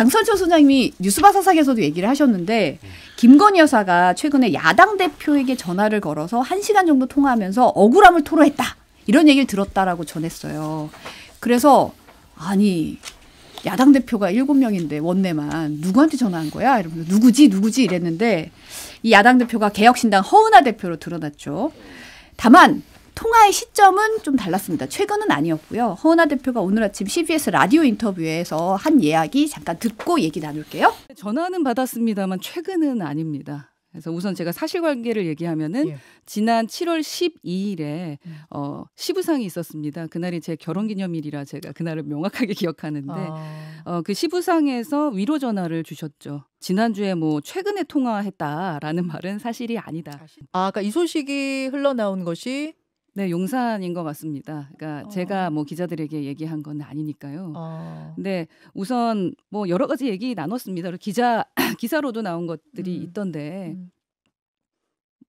장선철 소장님이 뉴스바사상에서도 얘기를 하셨는데 김건희 여사가 최근에 야당 대표에게 전화를 걸어서 1시간 정도 통화하면서 억울함을 토로했다. 이런 얘기를 들었다라고 전했어요. 그래서 아니 야당 대표가 7명인데 원내만 누구한테 전화한 거야? 이러면서 누구지 이랬는데 이 야당 대표가 개혁신당 허은하 대표로 드러났죠. 다만 통화의 시점은 좀 달랐습니다. 최근은 아니었고요. 허은하 대표가 오늘 아침 CBS 라디오 인터뷰에서 한 이야기 잠깐 듣고 얘기 나눌게요. 전화는 받았습니다만 최근은 아닙니다. 그래서 우선 제가 사실관계를 얘기하면은 예. 지난 7월 12일에 시부상이 있었습니다. 그날이 제 결혼기념일이라 제가 그날을 명확하게 기억하는데 그 시부상에서 위로 전화를 주셨죠. 지난주에 뭐 최근에 통화했다라는 말은 사실이 아니다. 아까 이 소식이 흘러나온 것이 네, 용산인 것 같습니다. 그러니까 제가 뭐 기자들에게 얘기한 건 아니니까요. 근데 우선 뭐 여러 가지 얘기 나눴습니다. 그리고 기사로도 나온 것들이 있던데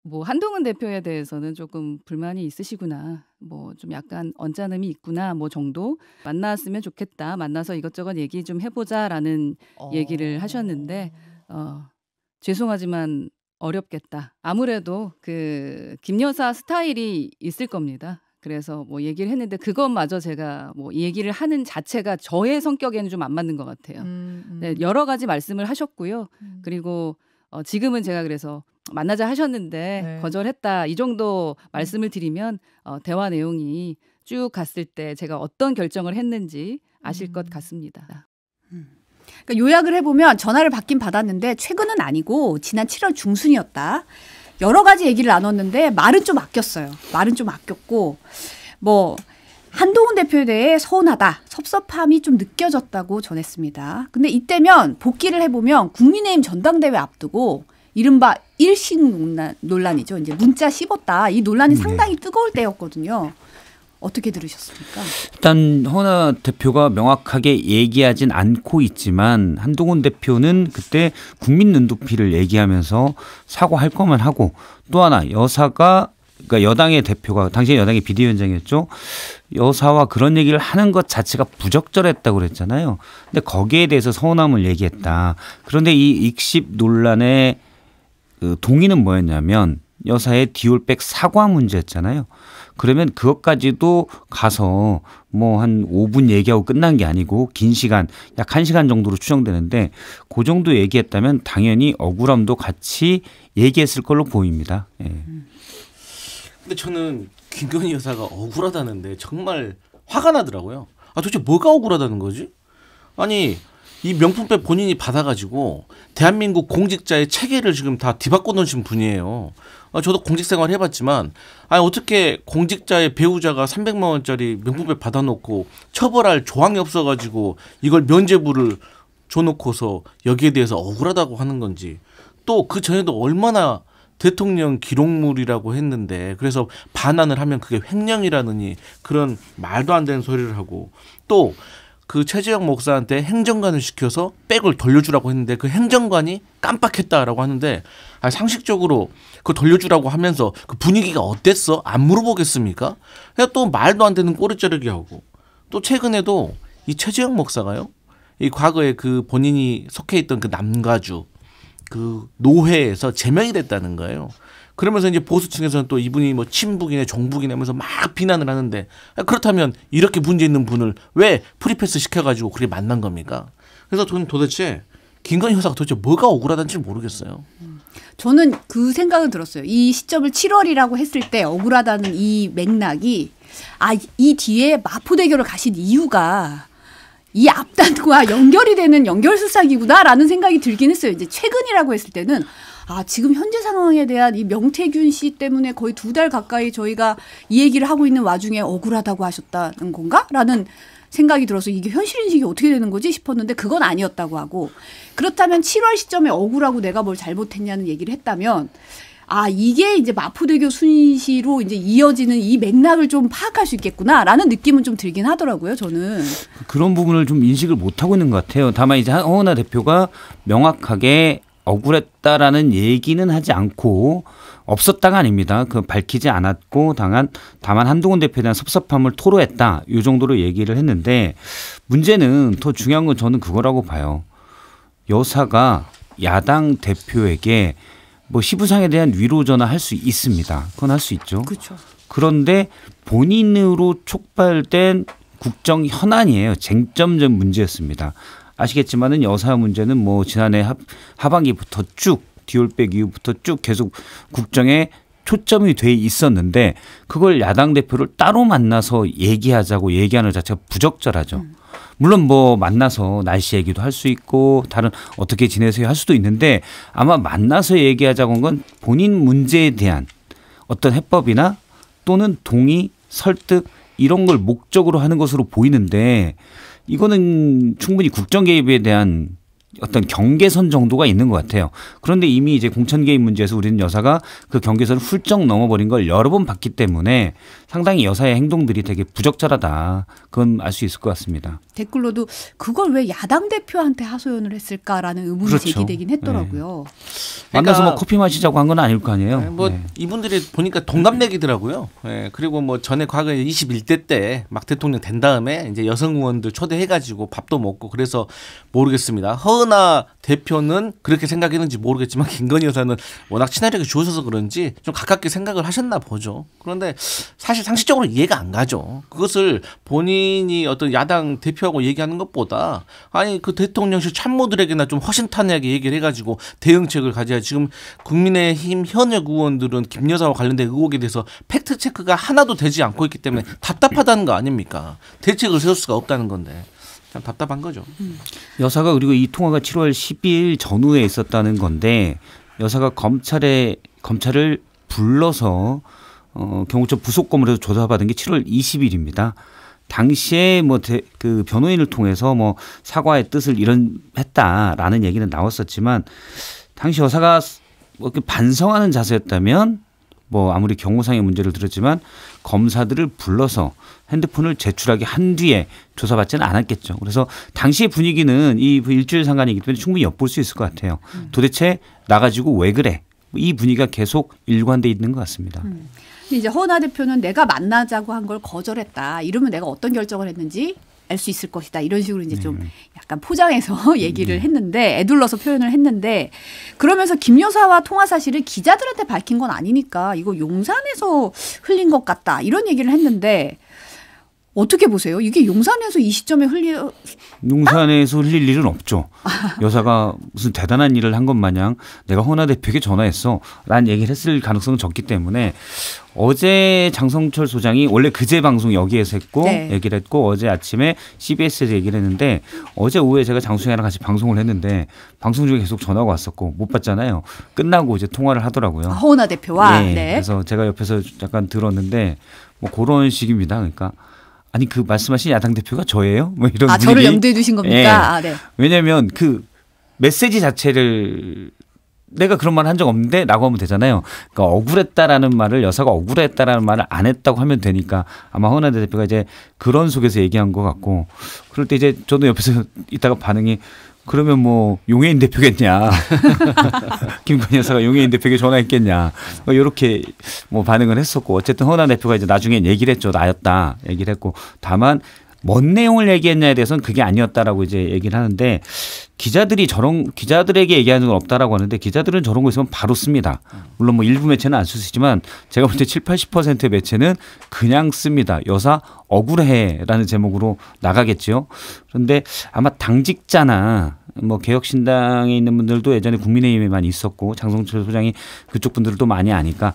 뭐 한동훈 대표에 대해서는 조금 불만이 있으시구나. 뭐 좀 약간 언짢음이 있구나. 뭐 정도 만났으면 좋겠다. 만나서 이것저것 얘기 좀 해보자라는 얘기를 하셨는데 죄송하지만. 어렵겠다. 아무래도 그 김 여사 스타일이 있을 겁니다. 그래서 뭐 얘기를 했는데 그것마저 제가 뭐 얘기를 하는 자체가 저의 성격에는 좀 안 맞는 것 같아요. 네, 여러 가지 말씀을 하셨고요. 그리고 지금은 제가 그래서 만나자 하셨는데 네. 거절했다. 이 정도 말씀을 드리면 대화 내용이 쭉 갔을 때 제가 어떤 결정을 했는지 아실 것 같습니다. 그러니까 요약을 해보면 전화를 받긴 받았는데 최근은 아니고 지난 7월 중순이었다. 여러 가지 얘기를 나눴는데 말은 좀 아꼈어요. 말은 좀 아꼈고 뭐 한동훈 대표에 대해 서운하다, 섭섭함이 좀 느껴졌다고 전했습니다. 근데 이때면 복기를 해보면 국민의힘 전당대회 앞두고 이른바 일식 논란이죠. 이제 문자 씹었다. 이 논란이 상당히 뜨거울 때였거든요. 어떻게 들으셨습니까? 일단 허은하 대표가 명확하게 얘기하진 않고 있지만 한동훈 대표는 그때 국민 눈높이를 얘기하면서 사과할 거만 하고 또 하나 그러니까 여당의 대표가 당시 여당의 비대위원장이었죠. 여사와 그런 얘기를 하는 것 자체가 부적절했다고 그랬잖아요. 근데 거기에 대해서 서운함을 얘기했다. 그런데 이 익십 논란의 그 동의는 뭐였냐면 여사의 디올백 사과 문제였잖아요. 그러면 그것까지도 가서 뭐 한 5분 얘기하고 끝난 게 아니고 긴 시간 약 1시간 정도로 추정되는데 그 정도 얘기했다면 당연히 억울함도 같이 얘기했을 걸로 보입니다. 예. 근데 저는 김건희 여사가 억울하다는데 정말 화가 나더라고요. 아 도대체 뭐가 억울하다는 거지? 아니 이 명품백 본인이 받아가지고 대한민국 공직자의 체계를 지금 다 뒤바꿔 놓으신 분이에요. 저도 공직생활 해봤지만 아니 어떻게 공직자의 배우자가 300만 원짜리 명품백 받아놓고 처벌할 조항이 없어가지고 이걸 면죄부를 줘놓고서 여기에 대해서 억울하다고 하는 건지 또 그 전에도 얼마나 대통령 기록물이라고 했는데 그래서 반환을 하면 그게 횡령이라느니 그런 말도 안 되는 소리를 하고 또 그 최재형 목사한테 행정관을 시켜서 백을 돌려주라고 했는데 그 행정관이 깜빡했다라고 하는데 아니 상식적으로 그 돌려주라고 하면서 그 분위기가 어땠어? 안 물어보겠습니까? 그냥 또 말도 안 되는 꼬리 자르기 하고 또 최근에도 이 최재형 목사가요. 이 과거에 그 본인이 속해 있던 그 남가주 그 노회에서 제명이 됐다는 거예요. 그러면서 이제 보수층에서는 또 이분이 뭐 친북이네 종북이네 하면서 막 비난을 하는데 그렇다면 이렇게 문제 있는 분을 왜 프리패스 시켜가지고 그렇게 만난 겁니까? 그래서 저는 도대체 김건희 여사가 도대체 뭐가 억울하다는지 모르겠어요. 저는 그 생각은 들었어요. 이 시점을 7월이라고 했을 때 억울하다는 이 맥락이 이 뒤에 마포대교를 가신 이유가 이 앞단과 연결이 되는 연결술사기구나라는 생각이 들긴 했어요. 이제 최근이라고 했을 때는 지금 현재 상황에 대한 이 명태균 씨 때문에 거의 2달 가까이 저희가 이 얘기를 하고 있는 와중에 억울하다고 하셨다는 건가? 라는 생각이 들어서 이게 현실 인식이 어떻게 되는 거지? 싶었는데 그건 아니었다고 하고 그렇다면 7월 시점에 억울하고 내가 뭘 잘못했냐는 얘기를 했다면 이게 이제 마포대교 순시로 이제 이어지는 이 맥락을 좀 파악할 수 있겠구나라는 느낌은 좀 들긴 하더라고요, 저는. 그런 부분을 좀 인식을 못하고 있는 것 같아요. 다만 이제 허은하 대표가 명확하게 억울했다라는 얘기는 하지 않고 없었다가 아닙니다. 그 밝히지 않았고 다만 한동훈 대표에 대한 섭섭함을 토로했다. 이 정도로 얘기를 했는데 문제는 더 중요한 건 저는 그거라고 봐요. 여사가 야당 대표에게 뭐 시부상에 대한 위로 전화할 수 있습니다. 그건 할 수 있죠. 그렇죠. 그런데 본인으로 촉발된 국정 현안이에요. 쟁점적 문제였습니다. 아시겠지만은 여사 문제는 뭐 지난해 하반기부터 쭉 디올백 이후부터 쭉 계속 국정에 초점이 돼 있었는데 그걸 야당 대표를 따로 만나서 얘기하자고 얘기하는 자체가 부적절하죠. 물론 뭐 만나서 날씨 얘기도 할 수 있고 다른 어떻게 지내세요 할 수도 있는데 아마 만나서 얘기하자고 한 건 본인 문제에 대한 어떤 해법이나 또는 동의, 설득 이런 걸 목적으로 하는 것으로 보이는데 이거는 충분히 국정 개입에 대한 어떤 경계선 정도가 있는 것 같아요. 그런데 이미 이제 공천 개입 문제에서 우리는 여사가 그 경계선을 훌쩍 넘어버린 걸 여러 번 봤기 때문에 상당히 여사의 행동들이 되게 부적절하다. 그건 알 수 있을 것 같습니다. 댓글로도 그걸 왜 야당 대표한테 하소연을 했을까라는 의문이 그렇죠. 제기되긴 했더라고요. 네. 그러니까 만나서 뭐 커피 마시자고 한 건 아닐 거 아니에요. 네, 뭐 네. 이분들이 보니까 동갑내기더라고요. 네, 그리고 뭐 전에 과거에 21대 때 막 대통령 된 다음에 이제 여성 의원들 초대해가지고 밥도 먹고 그래서 모르겠습니다. 허은하 대표는 그렇게 생각했는지 모르겠지만 김건희 여사는 워낙 친화력이 좋으셔서 그런지 좀 가깝게 생각을 하셨나 보죠. 그런데 사실 상식적으로 이해가 안 가죠. 그것을 본인이 어떤 야당 대표하고 얘기하는 것보다 아니 그 대통령실 참모들에게나 좀 허심탄회하게 얘기를 해가지고 대응책을 가져야 지금 국민의힘 현역 의원들은 김 여사와 관련된 의혹에 대해서 팩트체크가 하나도 되지 않고 있기 때문에 답답하다는 거 아닙니까? 대책을 세울 수가 없다는 건데. 참 답답한 거죠. 여사가 그리고 이 통화가 7월 12일 전후에 있었다는 건데 여사가 검찰을 불러서 경호처 부속검으로 조사받은 게 7월 20일입니다. 당시에 뭐 그 변호인을 통해서 뭐 사과의 뜻을 이런 했다라는 얘기는 나왔었지만 당시 여사가 뭐 이렇게 반성하는 자세였다면 뭐 아무리 경호상의 문제를 들었지만 검사들을 불러서 핸드폰을 제출하게 한 뒤에 조사받지는 않았겠죠. 그래서 당시의 분위기는 이 일주일 상간이기 때문에 충분히 엿볼 수 있을 것 같아요. 도대체 나가지고 왜 그래? 이 분위기가 계속 일관돼 있는 것 같습니다. 이제 허은하 대표는 내가 만나자고 한 걸 거절했다. 이러면 내가 어떤 결정을 했는지 알 수 있을 것이다. 이런 식으로 이제 좀 약간 포장해서 얘기를 했는데 애둘러서 표현을 했는데 그러면서 김 여사와 통화 사실을 기자들한테 밝힌 건 아니니까 이거 용산에서 흘린 것 같다. 이런 얘기를 했는데 어떻게 보세요? 이게 용산에서 이 시점에 용산에서 흘릴 일은 없죠. 여사가 무슨 대단한 일을 한 것 마냥 내가 허은하 대표에게 전화했어 라는 얘기를 했을 가능성은 적기 때문에 어제 장성철 소장이 원래 그제 방송 여기에서 했고 네. 얘기를 했고 어제 아침에 CBS에서 얘기를 했는데 어제 오후에 제가 장수영이랑 같이 방송을 했는데 방송 중에 계속 전화가 왔었고 못 봤잖아요. 끝나고 이제 통화를 하더라고요. 허은하 대표와 네. 네. 그래서 제가 옆에서 약간 들었는데 뭐 그런 식입니다. 그러니까 아니 그 말씀하신 야당 대표가 저예요? 뭐 이런 분위기. 저를 염두에 두신 겁니까? 네. 아, 네. 왜냐하면 그 메시지 자체를 내가 그런 말 한 적 없는데 라고 하면 되잖아요. 그러니까 억울했다라는 말을 여사가 억울했다라는 말을 안 했다고 하면 되니까 아마 허은하 대표가 이제 그런 속에서 얘기한 것 같고 그럴 때 이제 저도 옆에서 있다가 반응이 그러면 뭐 용해인 대표겠냐. 김건희 여사가 용해인 대표에게 전화했겠냐. 뭐 이렇게 뭐 반응을 했었고 어쨌든 허은하 대표가 이제 나중에 얘기를 했죠. 나였다. 얘기를 했고 다만 뭔 내용을 얘기했냐에 대해서는 그게 아니었다라고 이제 얘기를 하는데 기자들이 저런 기자들에게 얘기하는 건 없다라고 하는데 기자들은 저런 거 있으면 바로 씁니다. 물론 뭐 일부 매체는 안 쓰시지만 제가 볼 때 70~80%의 매체는 그냥 씁니다. 여사 억울해라는 제목으로 나가겠지요. 그런데 아마 당직자나 뭐 개혁신당에 있는 분들도 예전에 국민의힘에만 있었고 장성철 소장이 그쪽 분들도 많이 아니까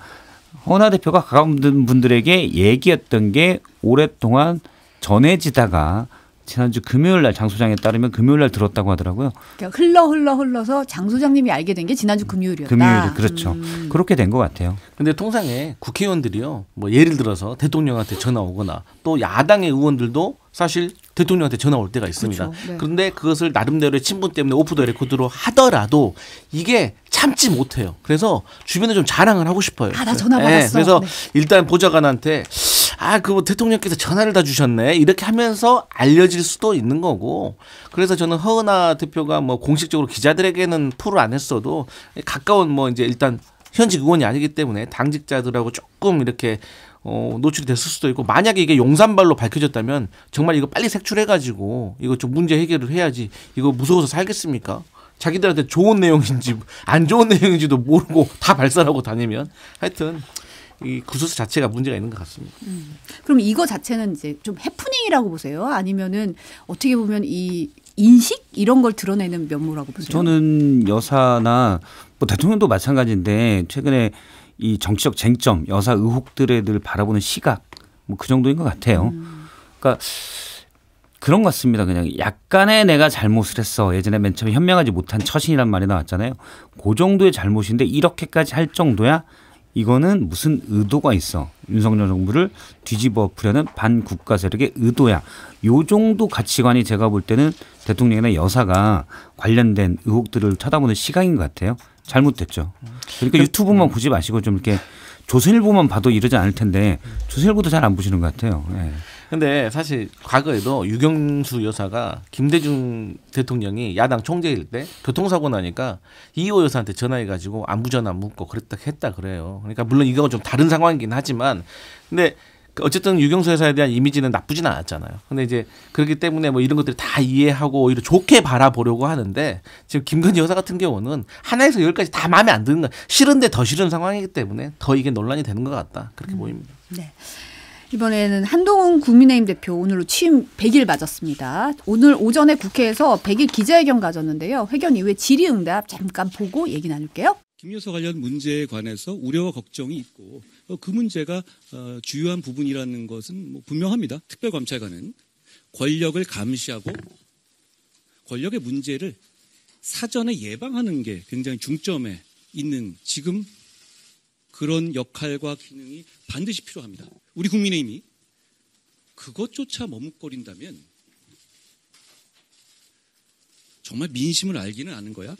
허은하 대표가 가까운 분들에게 얘기했던 게 오랫동안 전해지다가 지난주 금요일 날 장 소장에 따르면 금요일 날 들었다고 하더라고요. 그러니까 흘러서 장 소장님이 알게 된 게 지난주 금요일이었다. 금요일 그렇죠. 그렇게 된 것 같아요. 근데 통상에 국회의원들이요. 뭐 예를 들어서 대통령한테 전화 오거나 또 야당의 의원들도 사실 대통령한테 전화 올 때가 있습니다. 그렇죠. 네. 그런데 그것을 나름대로의 친분 때문에 오프 더 레코드로 하더라도 이게 참지 못해요. 그래서 주변에 좀 자랑을 하고 싶어요. 아, 나 전화 받았어. 네. 그래서 네. 일단 보좌관한테 아, 그 대통령께서 전화를 다 주셨네. 이렇게 하면서 알려질 수도 있는 거고. 그래서 저는 허은하 대표가 뭐 공식적으로 기자들에게는 풀을 안 했어도 가까운 뭐 이제 일단 현직 의원이 아니기 때문에 당직자들하고 조금 이렇게 노출이 됐을 수도 있고 만약에 이게 용산발로 밝혀졌다면 정말 이거 빨리 색출해가지고 이거 좀 문제 해결을 해야지 이거 무서워서 살겠습니까? 자기들한테 좋은 내용인지 안 좋은 내용인지도 모르고 다 발산하고 다니면 하여튼 이 구설수 자체가 문제가 있는 것 같습니다. 그럼 이거 자체는 이제 좀 해프닝이라고 보세요? 아니면은 어떻게 보면 이 인식 이런 걸 드러내는 면모라고 보세요? 저는 여사나 뭐 대통령도 마찬가지인데 최근에 이 정치적 쟁점, 여사 의혹들에 늘 바라보는 시각 뭐 그 정도인 것 같아요. 그러니까 그런 것 같습니다. 그냥 약간의 내가 잘못을 했어. 예전에 맨 처음에 현명하지 못한 처신이란 말이 나왔잖아요. 그 정도의 잘못인데 이렇게까지 할 정도야? 이거는 무슨 의도가 있어. 윤석열 정부를 뒤집어엎으려는 반국가 세력의 의도야. 요 정도 가치관이 제가 볼 때는 대통령이나 여사가 관련된 의혹들을 쳐다보는 시각인 것 같아요. 잘못됐죠. 그러니까 유튜브만 보지 마시고 좀 이렇게 조선일보만 봐도 이러지 않을 텐데 조선일보도 잘 안 보시는 것 같아요. 네. 근데 사실 과거에도 유경수 여사가 김대중 대통령이 야당 총재일 때 교통사고 나니까 이호 여사한테 전화해가지고 안부 전화 묻고 그랬다 했다 그래요. 그러니까 물론 이거는 좀 다른 상황이긴 하지만 근데 어쨌든 유경수 여사에 대한 이미지는 나쁘진 않았잖아요. 근데 이제 그렇기 때문에 뭐 이런 것들을 다 이해하고 오히려 좋게 바라보려고 하는데 지금 김건희 여사 같은 경우는 하나에서 열까지 다 마음에 안 드는 거 싫은데 더 싫은 상황이기 때문에 더 이게 논란이 되는 것 같다. 그렇게 보입니다. 네. 이번에는 한동훈 국민의힘 대표 오늘로 취임 100일 맞았습니다. 오늘 오전에 국회에서 100일 기자회견 가졌는데요. 회견 이후에 질의응답 잠깐 보고 얘기 나눌게요. 김여사 관련 문제에 관해서 우려와 걱정이 있고 그 문제가 주요한 부분이라는 것은 뭐 분명합니다. 특별감찰관은 권력을 감시하고 권력의 문제를 사전에 예방하는 게 굉장히 중점에 있는 지금 그런 역할과 기능이 반드시 필요합니다. 우리 국민의힘이 그것조차 머뭇거린다면 정말 민심을 알기는 아는 거야?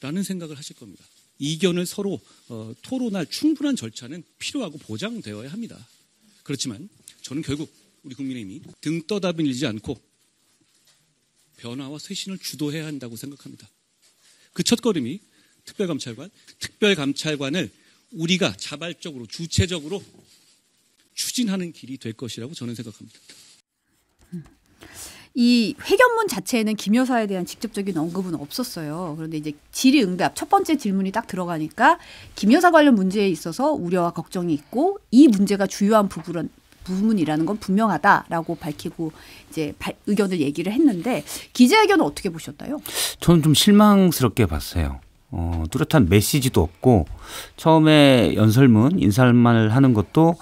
라는 생각을 하실 겁니다. 이견을 서로 토론할 충분한 절차는 필요하고 보장되어야 합니다. 그렇지만 저는 결국 우리 국민의힘이 등 떠다 밀리지 않고 변화와 쇄신을 주도해야 한다고 생각합니다. 그 첫걸음이 특별감찰관을 우리가 자발적으로 주체적으로 추진하는 길이 될 것이라고 저는 생각합니다. 이 회견문 자체에는 김 여사에 대한 직접적인 언급은 없었어요. 그런데 이제 질의응답 첫 번째 질문이 딱 들어가니까 김 여사 관련 문제에 있어서 우려와 걱정이 있고 이 문제가 주요한 부분이라는 건 분명하다라고 밝히고 이제 의견을 얘기를 했는데 기자회견은 어떻게 보셨나요? 저는 좀 실망스럽게 봤어요. 뚜렷한 메시지도 없고 처음에 연설문 인사말을 하는 것도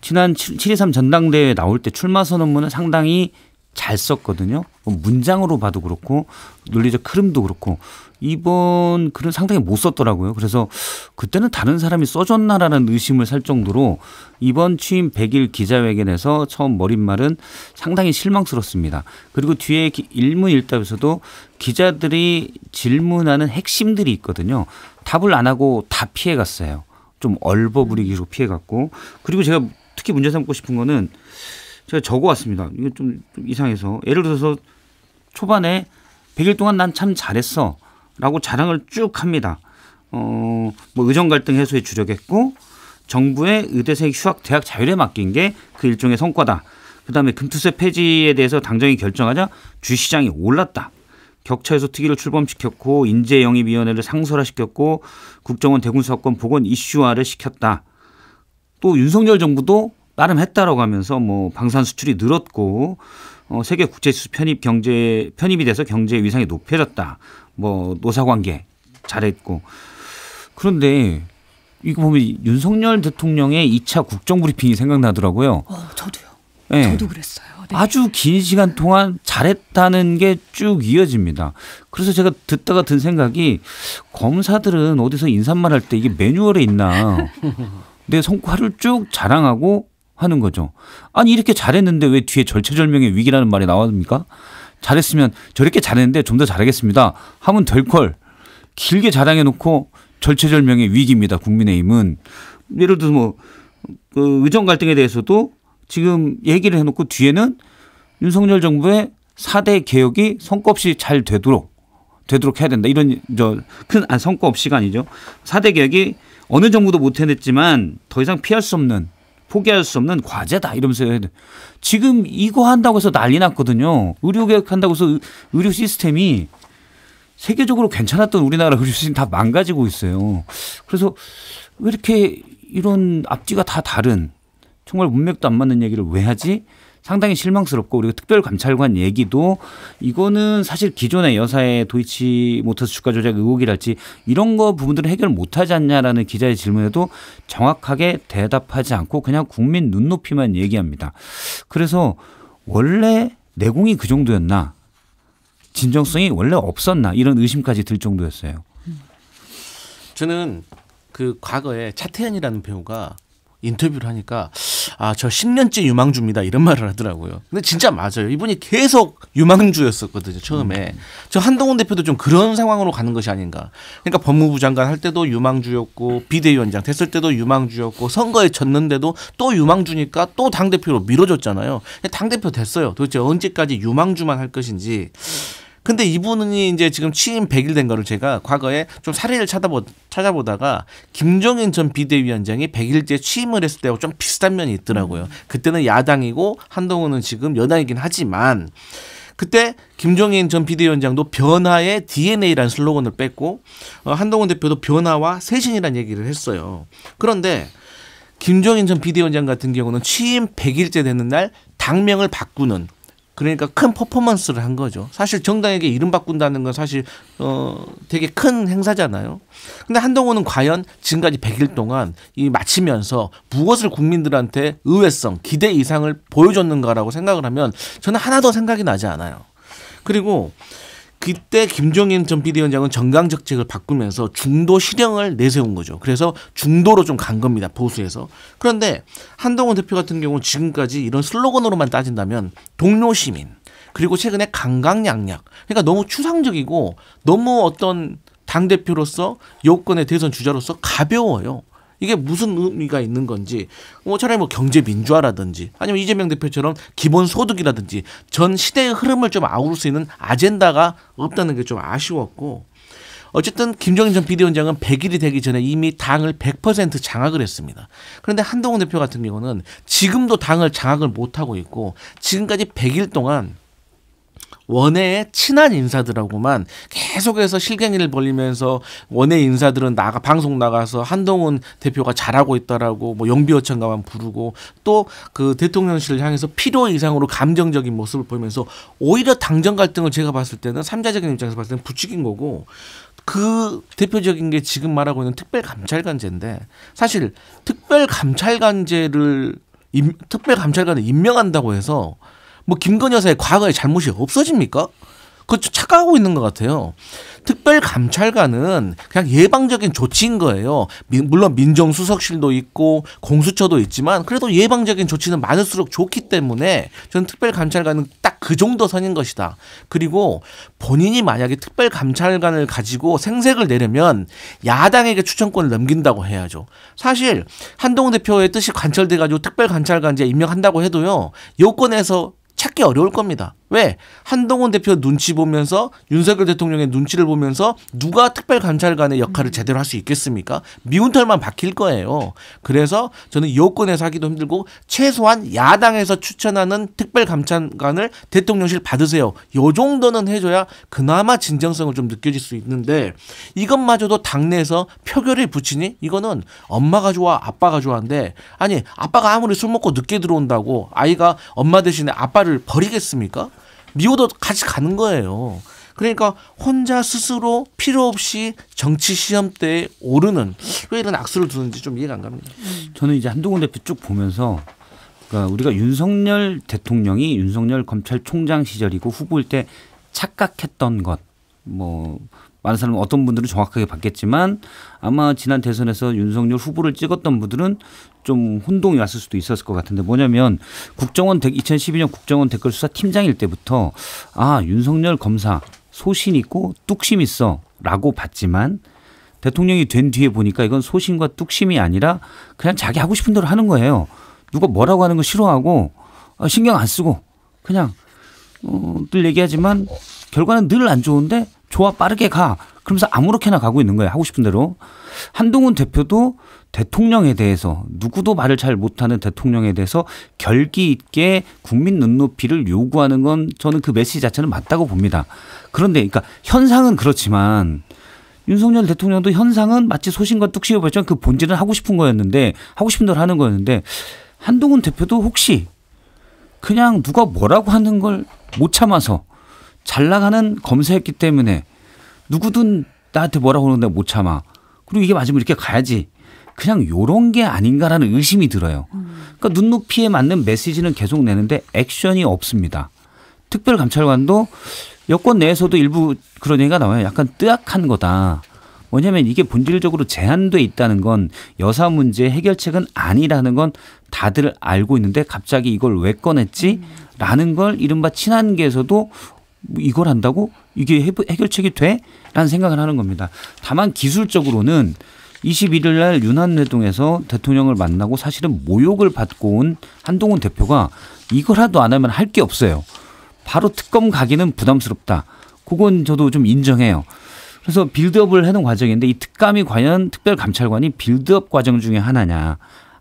지난 7.23 전당대회에 나올 때 출마 선언문은 상당히 잘 썼거든요. 문장으로 봐도 그렇고 논리적 흐름도 그렇고 이번 글은 상당히 못 썼더라고요. 그래서 그때는 다른 사람이 써줬나라는 의심을 살 정도로 이번 취임 100일 기자회견에서 처음 머릿말은 상당히 실망스럽습니다. 그리고 뒤에 일문일답에서도 기자들이 질문하는 핵심들이 있거든요. 답을 안 하고 다 피해갔어요. 좀 얼버무리기로 피해갔고 그리고 제가 특히 문제 삼고 싶은 거는 제가 적어왔습니다. 이거 좀 이상해서 예를 들어서 초반에 100일 동안 난 참 잘했어 라고 자랑을 쭉 합니다. 뭐 의정 갈등 해소에 주력했고 정부의 의대생 휴학 대학 자율에 맡긴 게 그 일종의 성과다. 그다음에 금투세 폐지에 대해서 당정이 결정하자 주시장이 올랐다. 격차 해소 특위를 출범시켰고 인재 영입위원회를 상설화시켰고 국정원 대군 사건 복원 이슈화를 시켰다. 또 윤석열 정부도 나름 했다라고 하면서 뭐 방산 수출이 늘었고 세계 국제지수 편입이 돼서 경제 위상이 높여졌다. 뭐 노사관계 잘했고 그런데 이거 보면 윤석열 대통령의 2차 국정브리핑이 생각나더라고요. 저도요. 네. 저도 그랬어요. 네. 아주 긴 시간 동안 잘했다는 게 쭉 이어집니다. 그래서 제가 듣다가 든 생각이 검사들은 어디서 인사말 할 때 이게 매뉴얼에 있나 내 성과를 쭉 자랑하고 하는 거죠. 아니 이렇게 잘했는데 왜 뒤에 절체절명의 위기라는 말이 나옵니까? 잘했으면 저렇게 잘했는데 좀 더 잘하겠습니다 하면 될 걸 길게 자랑해놓고 절체절명의 위기입니다. 국민의힘은 예를 들어서 뭐 그 의정 갈등에 대해서도 지금 얘기를 해놓고 뒤에는 윤석열 정부의 4대 개혁이 성과 없이 잘 되도록 해야 된다. 이런 큰 성과 없이가 아니죠. 4대 개혁이 어느 정부도 못 해냈지만 더 이상 피할 수 없는 포기할 수 없는 과제다 이러면서 지금 이거 한다고 해서 난리 났거든요. 의료개혁 한다고 해서 의료 시스템이 세계적으로 괜찮았던 우리나라 의료시스템 다 망가지고 있어요. 그래서 왜 이렇게 이런 앞뒤가 다 다른 정말 문맥도 안 맞는 얘기를 왜 하지? 상당히 실망스럽고, 그리고 특별감찰관 얘기도 이거는 사실 기존의 여사의 도이치모터스 주가 조작 의혹이랄지 이런 거 부분들을 해결 못하지 않냐라는 기자의 질문에도 정확하게 대답하지 않고 그냥 국민 눈높이만 얘기합니다. 그래서 원래 내공이 그 정도였나? 진정성이 원래 없었나? 이런 의심까지 들 정도였어요. 저는 그 과거에 차태현이라는 배우가 인터뷰를 하니까 아, 저 10년째 유망주입니다 이런 말을 하더라고요. 근데 진짜 맞아요. 이분이 계속 유망주였었거든요. 처음에. 저 한동훈 대표도 좀 그런 상황으로 가는 것이 아닌가. 그러니까 법무부 장관 할 때도 유망주였고 비대위원장 됐을 때도 유망주였고 선거에 졌는데도 또 유망주니까 또 당대표로 밀어줬잖아요. 당대표 됐어요. 도대체 언제까지 유망주만 할 것인지. 근데 이분이 이제 지금 취임 100일 된 거를 제가 과거에 좀 사례를 찾아보다가 김종인 전 비대위원장이 100일째 취임을 했을 때하고 좀 비슷한 면이 있더라고요. 그때는 야당이고 한동훈은 지금 여당이긴 하지만 그때 김종인 전 비대위원장도 변화의 DNA라는 슬로건을 뺐고 한동훈 대표도 변화와 쇄신이라는 얘기를 했어요. 그런데 김종인 전 비대위원장 같은 경우는 취임 100일째 되는 날 당명을 바꾸는 그러니까 큰 퍼포먼스를 한 거죠. 사실 정당에게 이름 바꾼다는 건 사실 되게 큰 행사잖아요. 근데 한동훈은 과연 지금까지 100일 동안 이 마치면서 무엇을 국민들한테 의외성, 기대 이상을 보여줬는가라고 생각을 하면 저는 하나 더 생각이 나지 않아요. 그리고 그때 김종인 전 비대위원장은 정강정책을 바꾸면서 중도 실형을 내세운 거죠. 그래서 중도로 좀 간 겁니다. 보수에서. 그런데 한동훈 대표 같은 경우는 지금까지 이런 슬로건으로만 따진다면 동료시민 그리고 최근에 강강약약 그러니까 너무 추상적이고 너무 어떤 당대표로서 여권의 대선 주자로서 가벼워요. 이게 무슨 의미가 있는 건지 뭐 차라리 뭐 경제민주화라든지 아니면 이재명 대표처럼 기본소득이라든지 전 시대의 흐름을 좀 아우를 수 있는 아젠다가 없다는 게 좀 아쉬웠고 어쨌든 김종인 전 비대위원장은 100일이 되기 전에 이미 당을 100% 장악을 했습니다. 그런데 한동훈 대표 같은 경우는 지금도 당을 장악을 못하고 있고 지금까지 100일 동안 원외의 친한 인사들하고만 계속해서 실갱이를 벌리면서 원외 인사들은 방송 나가서 한동훈 대표가 잘하고 있다라고 뭐 영비어천가만 부르고 또 그 대통령실을 향해서 필요 이상으로 감정적인 모습을 보이면서 오히려 당정 갈등을 제가 봤을 때는 삼자적인 입장에서 봤을 때는 부추긴 거고 그 대표적인 게 지금 말하고 있는 특별감찰관제인데 사실 특별감찰관을 임명한다고 해서 뭐 김건희 여사의 과거의 잘못이 없어집니까? 그거 착각하고 있는 것 같아요. 특별감찰관은 그냥 예방적인 조치인 거예요. 물론 민정수석실도 있고 공수처도 있지만 그래도 예방적인 조치는 많을수록 좋기 때문에 저는 특별감찰관은 딱 그 정도 선인 것이다. 그리고 본인이 만약에 특별감찰관을 가지고 생색을 내려면 야당에게 추천권을 넘긴다고 해야죠. 사실 한동훈 대표의 뜻이 관철돼가지고 특별감찰관제 임명한다고 해도요. 여권에서 찾기 어려울 겁니다. 왜? 한동훈 대표 눈치 보면서 윤석열 대통령의 눈치를 보면서 누가 특별감찰관의 역할을 제대로 할 수 있겠습니까? 미운 털만 박힐 거예요. 그래서 저는 여권에서 하기도 힘들고 최소한 야당에서 추천하는 특별감찰관을 대통령실 받으세요. 요 정도는 해줘야 그나마 진정성을 좀 느껴질 수 있는데 이것마저도 당내에서 표결을 붙이니 이거는 엄마가 좋아 아빠가 좋아한데 아니 아빠가 아무리 술 먹고 늦게 들어온다고 아이가 엄마 대신에 아빠를 버리겠습니까? 미워도 같이 가는 거예요. 그러니까 혼자 스스로 필요 없이 정치 시험대에 오르는 왜 이런 악수를 두는지 좀 이해가 안 갑니다. 저는 이제 한동훈 대표 쭉 보면서 그러니까 우리가 윤석열 대통령이 윤석열 검찰총장 시절이고 후보일 때 착각했던 것 뭐 많은 사람은 어떤 분들은 정확하게 봤겠지만 아마 지난 대선에서 윤석열 후보를 찍었던 분들은 좀 혼동이 왔을 수도 있었을 것 같은데 뭐냐면 2012년 국정원 댓글 수사 팀장일 때부터 아 윤석열 검사 소신 있고 뚝심 있어 라고 봤지만 대통령이 된 뒤에 보니까 이건 소신과 뚝심이 아니라 그냥 자기 하고 싶은 대로 하는 거예요. 누가 뭐라고 하는 거 싫어하고 신경 안 쓰고 그냥 늘 얘기하지만 결과는 늘 안 좋은데 좋아, 빠르게 가. 그러면서 아무렇게나 가고 있는 거예요. 하고 싶은 대로. 한동훈 대표도 대통령에 대해서, 누구도 말을 잘 못하는 대통령에 대해서 결기 있게 국민 눈높이를 요구하는 건 저는 그 메시지 자체는 맞다고 봅니다. 그런데 그러니까 현상은 그렇지만 윤석열 대통령도 현상은 마치 소신과 뚝시워버렸지만 그 본질은 하고 싶은 거였는데, 하고 싶은 대로 하는 거였는데, 한동훈 대표도 혹시 그냥 누가 뭐라고 하는 걸 못 참아서, 잘 나가는 검사였기 때문에 누구든 나한테 뭐라고 하는데 못 참아. 그리고 이게 맞으면 이렇게 가야지. 그냥 요런 게 아닌가라는 의심이 들어요. 그러니까 눈높이에 맞는 메시지는 계속 내는데 액션이 없습니다. 특별감찰관도 여권 내에서도 일부 그런 얘기가 나와요. 약간 뜨악한 거다. 뭐냐면 이게 본질적으로 제한돼 있다는 건, 여사 문제 해결책은 아니라는 건 다들 알고 있는데 갑자기 이걸 왜 꺼냈지? 라는 걸 이른바 친한계에서도 이걸 한다고? 이게 해결책이 돼? 라는 생각을 하는 겁니다. 다만 기술적으로는 21일 날 윤한회동에서 대통령을 만나고 사실은 모욕을 받고 온 한동훈 대표가 이거라도 안 하면 할 게 없어요. 바로 특검 가기는 부담스럽다. 그건 저도 좀 인정해요. 그래서 빌드업을 해놓은 과정인데, 이 특감이 과연 특별감찰관이 빌드업 과정 중에 하나냐,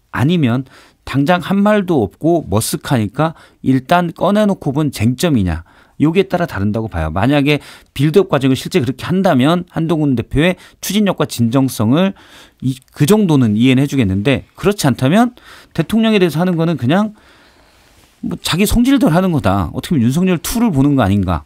아니면 당장 한 말도 없고 머쓱하니까 일단 꺼내놓고 본 쟁점이냐, 여기에 따라 다른다고 봐요. 만약에 빌드업 과정을 실제 그렇게 한다면 한동훈 대표의 추진력과 진정성을 그 정도는 이해는 해주겠는데, 그렇지 않다면 대통령에 대해서 하는 거는 그냥 뭐 자기 성질대로 하는 거다. 어떻게 보면 윤석열 2를 보는 거 아닌가.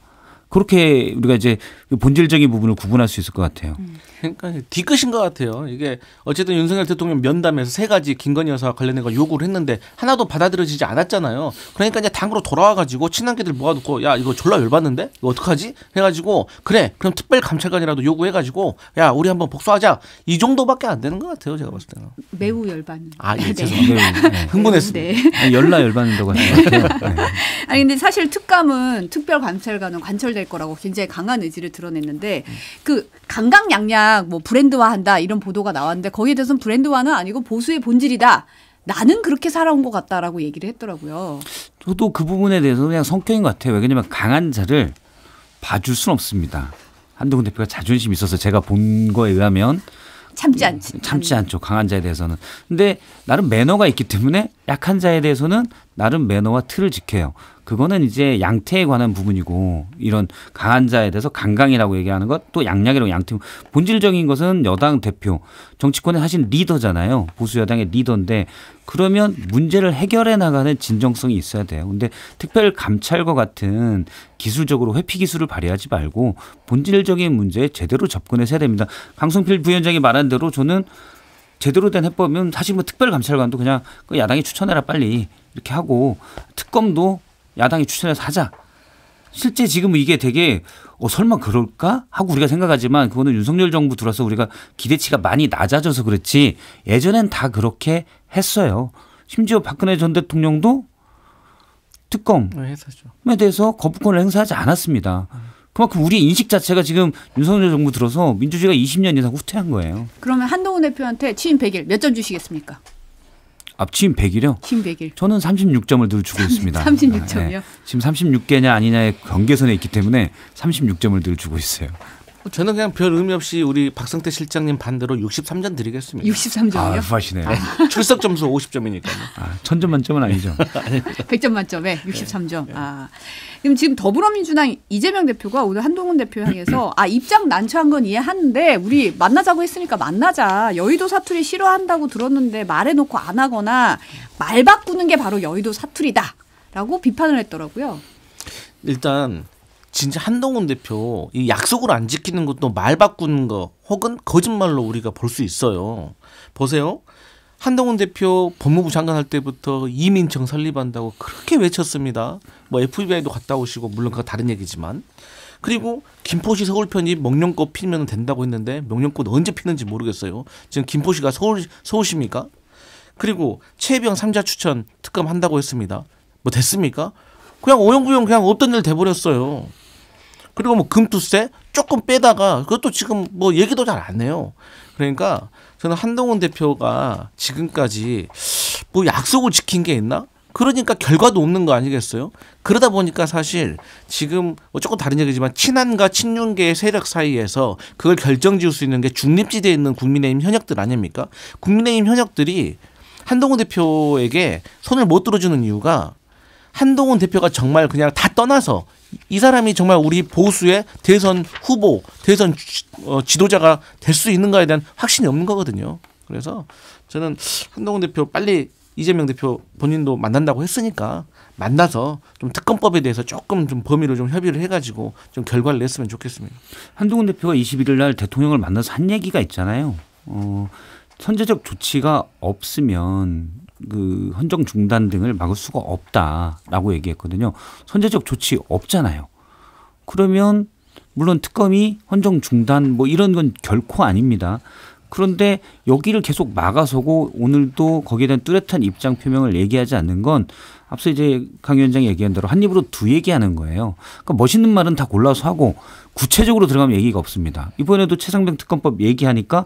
그렇게 우리가 이제 본질적인 부분을 구분할 수 있을 것 같아요. 그러니까 뒤끝인 것 같아요. 이게 어쨌든 윤석열 대통령 면담에서 3가지 김건희 여사와 관련된 걸 요구를 했는데 하나도 받아들여지지 않았잖아요. 그러니까 이제 당으로 돌아와가지고 친한개들 모아놓고, 야 이거 졸라 열받는데 이거 어떡하지? 해가지고 그래 그럼 특별감찰관이라도 요구해가지고 야 우리 한번 복수하자, 이 정도밖에 안 되는 것 같아요. 제가 봤을 때는. 매우 열받는. 아 예, 죄송합니다. 네. 흥분했습니다. 네. 아니, 열라 열받는다고 하는 것 같아요. 네. 아니 근데 사실 특감은 특별감찰관은 관철 될 거라고 굉장히 강한 의지를 드러냈는데, 그 강강약약 뭐 브랜드화한다 이런 보도가 나왔는데 거기에 대해서는 브랜드화는 아니고 보수의 본질이다. 나는 그렇게 살아온 것 같다라고 얘기를 했더라고요. 저도 그 부분에 대해서 그냥 성격인 것 같아요. 왜냐하면 강한 자를 봐줄 순 없습니다. 한동훈 대표가 자존심이 있어서 제가 본 거에 의하면 참지 않죠. 강한 자에 대해서는. 근데 나름 매너가 있기 때문에 약한 자에 대해서는 나름 매너와 틀을 지켜요. 그거는 이제 양태에 관한 부분이고, 이런 강한 자에 대해서 강강이라고 얘기하는 것, 또 양약이라고 양태. 본질적인 것은 여당 대표, 정치권의 사실 리더잖아요. 보수 여당의 리더인데, 그러면 문제를 해결해 나가는 진정성이 있어야 돼요. 근데 특별감찰과 같은 기술적으로 회피 기술을 발휘하지 말고 본질적인 문제에 제대로 접근해서야 됩니다. 강성필 부위원장이 말한 대로 저는 제대로 된 해법은 사실 뭐 특별감찰관도 그냥 야당이 추천해라 빨리 이렇게 하고, 특검도 야당이 추천해서 하자. 실제 지금 이게 되게 설마 그럴까? 하고 우리가 생각하지만 그거는 윤석열 정부 들어서 우리가 기대치가 많이 낮아져서 그렇지, 예전엔 다 그렇게 했어요. 심지어 박근혜 전 대통령도 특검에 대해서 거부권을 행사하지 않았습니다. 그만큼 우리 인식 자체가 지금 윤석열 정부 들어서 민주주의가 20년 이상 후퇴한 거예요. 그러면 한동훈 대표한테 취임 100일 몇 점 주시겠습니까? 아, 취임 100일이요? 취임 100일. 저는 36점을 늘 주고 있습니다. 36점이요? 네. 지금 36개냐 아니냐의 경계선에 있기 때문에 36점을 늘 주고 있어요. 저는 그냥 별 의미 없이 우리 박성태 실장님 반대로 63점 드리겠습니다. 63점이요? 아, 후하시네요. 아. 출석 점수 50점이니까요. 아, 1000점 만점은 아니죠. 100점 만점에 63점. 네. 아. 그럼 지금 더불어민주당 이재명 대표가 오늘 한동훈 대표 향해서 아, 입장 난처한 건 이해하는데 우리 만나자고 했으니까 만나자. 여의도 사투리 싫어한다고 들었는데 말해놓고 안 하거나 말 바꾸는 게 바로 여의도 사투리다 라고 비판을 했더라고요. 일단 진짜 한동훈 대표 이 약속을 안 지키는 것도 말 바꾸는 거 혹은 거짓말로 우리가 볼 수 있어요. 보세요. 한동훈 대표 법무부 장관 할 때부터 이민청 설립한다고 그렇게 외쳤습니다. 뭐 FBI도 갔다 오시고, 물론 그거 다른 얘기지만. 그리고 김포시 서울 편입 명령꽃 피면 된다고 했는데 명령꽃 언제 피는지 모르겠어요. 지금 김포시가 서울시입니까? 그리고 채병 3자 추천 특검 한다고 했습니다. 뭐 됐습니까? 그냥 오용구용 그냥 없던 일 돼버렸어요. 그리고 뭐 금투세 조금 빼다가 그것도 지금 뭐 얘기도 잘 안 해요. 그러니까 저는 한동훈 대표가 지금까지 뭐 약속을 지킨 게 있나? 그러니까 결과도 없는 거 아니겠어요? 그러다 보니까 사실 지금 조금 다른 얘기지만 친한과 친윤계의 세력 사이에서 그걸 결정지을 수 있는 게 중립지대에 있는 국민의힘 현역들 아닙니까? 국민의힘 현역들이 한동훈 대표에게 손을 못 들어주는 이유가 한동훈 대표가 정말 그냥 다 떠나서 이 사람이 정말 우리 보수의 대선 후보, 대선 지도자가 될 수 있는가에 대한 확신이 없는 거거든요. 그래서 저는 한동훈 대표 빨리 이재명 대표 본인도 만난다고 했으니까 만나서 좀 특검법에 대해서 조금 좀 범위를 좀 협의를 해가지고 좀 결과를 냈으면 좋겠습니다. 한동훈 대표가 21일 날 대통령을 만나서 한 얘기가 있잖아요. 선제적 조치가 없으면 그 헌정 중단 등을 막을 수가 없다라고 얘기했거든요. 선제적 조치 없잖아요. 그러면 물론 특검이 헌정 중단 뭐 이런 건 결코 아닙니다. 그런데 여기를 계속 막아서고 오늘도 거기에 대한 뚜렷한 입장 표명을 얘기하지 않는 건 앞서 이제 강 위원장이 얘기한 대로 한 입으로 두 얘기하는 거예요. 그러니까 멋있는 말은 다 골라서 하고 구체적으로 들어가면 얘기가 없습니다. 이번에도 채상병 특검법 얘기하니까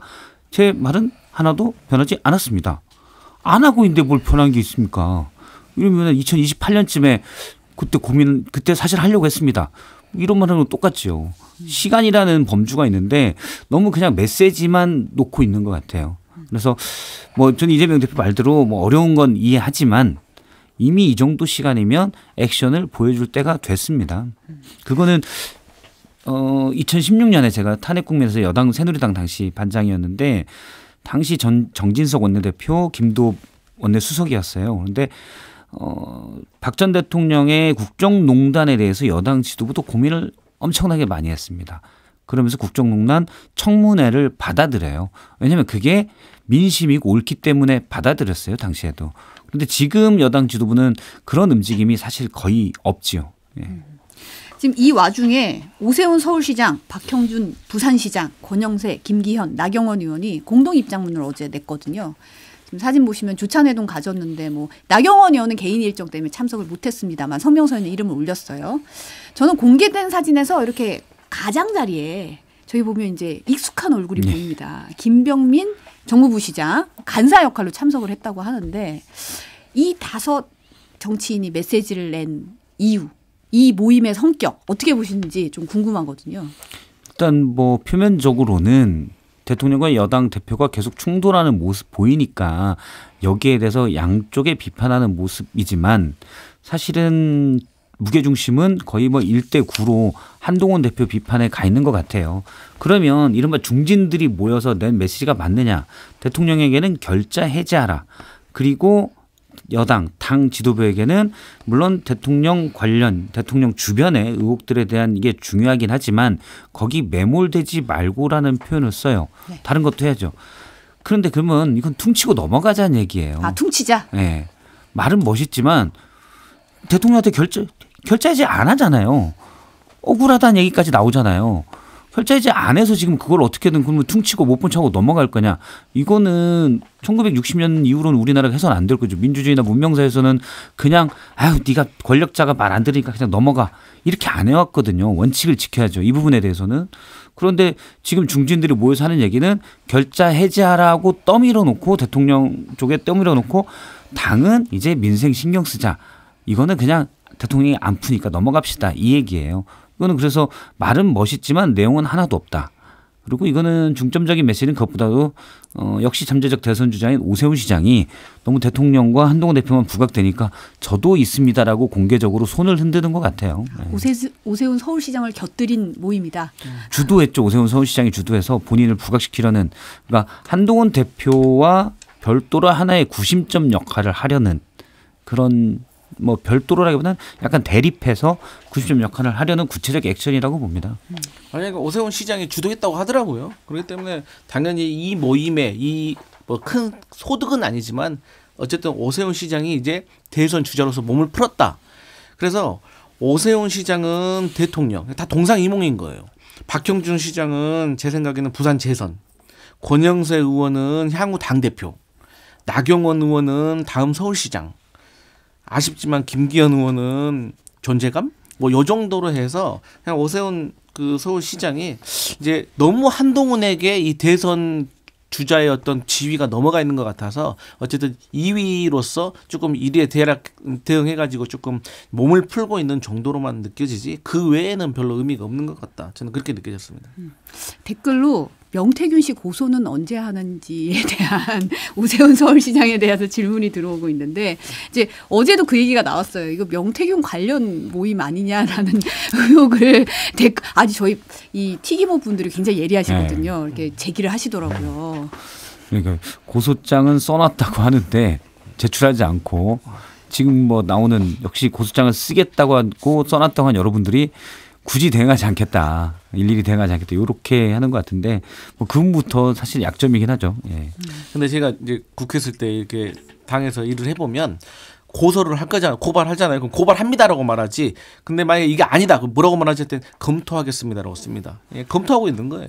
제 말은 하나도 변하지 않았습니다. 안 하고 있는데 뭘 변한 게 있습니까? 이러면 2028년쯤에 그때 사실 하려고 했습니다. 이런 말하는 건 똑같죠. 시간이라는 범주가 있는데 너무 그냥 메시지만 놓고 있는 것 같아요. 그래서 뭐 저는 이재명 대표 말대로 뭐 어려운 건 이해하지만 이미 이 정도 시간이면 액션을 보여줄 때가 됐습니다. 그거는 2016년에 제가 탄핵 국면에서 여당 새누리당 당시 반장이었는데 당시 정진석 원내대표 김도읍 원내수석이었어요. 그런데 박 전 대통령의 국정농단에 대해서 여당 지도부도 고민을 엄청나게 많이 했습니다. 그러면서 국정농단 청문회를 받아들여요. 왜냐하면 그게 민심이고 옳기 때문에 받아들였어요. 당시에도. 그런데 지금 여당 지도부는 그런 움직임이 사실 거의 없지요. 예. 지금 이 와중에 오세훈 서울시장, 박형준 부산시장, 권영세, 김기현, 나경원 의원이 공동 입장문을 어제 냈거든요. 지금 사진 보시면 조찬회동 가졌는데 뭐 나경원 의원은 개인 일정 때문에 참석을 못했습니다만 성명서에는 이름을 올렸어요. 저는 공개된 사진에서 이렇게 가장자리에 저희 보면 이제 익숙한 얼굴이 보입니다. 김병민 정무부시장 간사 역할로 참석을 했다고 하는데 이 다섯 정치인이 메시지를 낸 이유. 이 모임의 성격 어떻게 보시는지 좀 궁금하거든요. 일단 뭐 표면적으로는 대통령과 여당 대표가 계속 충돌하는 모습 보이니까 여기에 대해서 양쪽에 비판하는 모습이지만 사실은 무게중심은 거의 뭐 1대9로 한동훈 대표 비판에 가 있는 것 같아요. 그러면 이른바 중진들이 모여서 낸 메시지가 맞느냐. 대통령에게는 결자 해제하라. 그리고 여당, 당 지도부에게는 물론 대통령 관련, 대통령 주변의 의혹들에 대한 이게 중요하긴 하지만 거기 매몰되지 말고라는 표현을 써요. 네. 다른 것도 해야죠. 그런데 그러면 이건 퉁치고 넘어가자는 얘기예요. 아, 퉁치자? 네. 말은 멋있지만 대통령한테 결자해제 안 하잖아요. 억울하다는 얘기까지 나오잖아요. 결자해제 안 해서 지금 그걸 어떻게든 그러면 퉁치고 못 본 척하고 넘어갈 거냐. 이거는 1960년 이후로는 우리나라가 해서는 안 될 거죠. 민주주의나 문명사에서는 그냥 아유 네가 권력자가 말 안 들으니까 그냥 넘어가. 이렇게 안 해왔거든요. 원칙을 지켜야죠. 이 부분에 대해서는. 그런데 지금 중진들이 모여서 하는 얘기는 결자 해제하라고 떠밀어 놓고 대통령 쪽에 떠밀어 놓고 당은 이제 민생 신경 쓰자. 이거는 그냥 대통령이 안 푸니까 넘어갑시다. 이 얘기예요. 이거는 그래서 말은 멋있지만 내용은 하나도 없다. 그리고 이거는 중점적인 메시지는 그것보다도 역시 잠재적 대선 주자인 오세훈 시장이 너무 대통령과 한동훈 대표만 부각되니까 저도 있습니다라고 공개적으로 손을 흔드는 것 같아요. 오세훈 서울시장을 곁들인 모임이다. 주도했죠. 오세훈 서울시장이 주도해서 본인을 부각시키려는 그러니까 한동훈 대표와 별도로 하나의 구심점 역할을 하려는 그런 뭐 별도로라기보다는 약간 대립해서 90점 역할을 하려는 구체적 액션이라고 봅니다. 아니 그러니까 오세훈 시장이 주도했다고 하더라고요. 그렇기 때문에 당연히 이 모임에 이 뭐 큰 소득은 아니지만 어쨌든 오세훈 시장이 이제 대선 주자로서 몸을 풀었다. 그래서 오세훈 시장은 대통령 다 동상이몽인 거예요. 박형준 시장은 제 생각에는 부산 재선, 권영세 의원은 향후 당 대표, 나경원 의원은 다음 서울시장. 아쉽지만 김기현 의원은 존재감? 뭐 요 정도로 해서 그냥 오세훈 그 서울시장이 이제 너무 한동훈에게 이 대선 주자의 어떤 지위가 넘어가 있는 것 같아서 어쨌든 2위로서 조금 1위에 대응해가지고 조금 몸을 풀고 있는 정도로만 느껴지지 그 외에는 별로 의미가 없는 것 같다. 저는 그렇게 느껴졌습니다. 댓글로 명태균 씨 고소는 언제 하는지에 대한 오세훈 서울시장에 대해서 질문이 들어오고 있는데 이제 어제도 그 얘기가 나왔어요. 이거 명태균 관련 모임 아니냐라는 의혹을 아주 저희 이 튀김호 분들이 굉장히 예리하시거든요. 이렇게 제기를 하시더라고요. 그러니까 고소장은 써놨다고 하는데 제출하지 않고 지금 뭐 나오는 역시 고소장을 쓰겠다고 하고 써놨다고 한 여러분들이 굳이 대응하지 않겠다. 일일이 대응하지 않겠다. 이렇게 하는 것 같은데 뭐 그분부터 사실 약점이긴 하죠. 예. 근데 제가 이제 국회 있을 때 이렇게 당에서 일을 해보면 고소를 할 거잖아요. 고발하잖아요. 그럼 고발합니다라고 말하지. 근데 만약에 이게 아니다. 뭐라고 말하지 할 땐 검토하겠습니다라고 씁니다. 예, 검토하고 있는 거예요.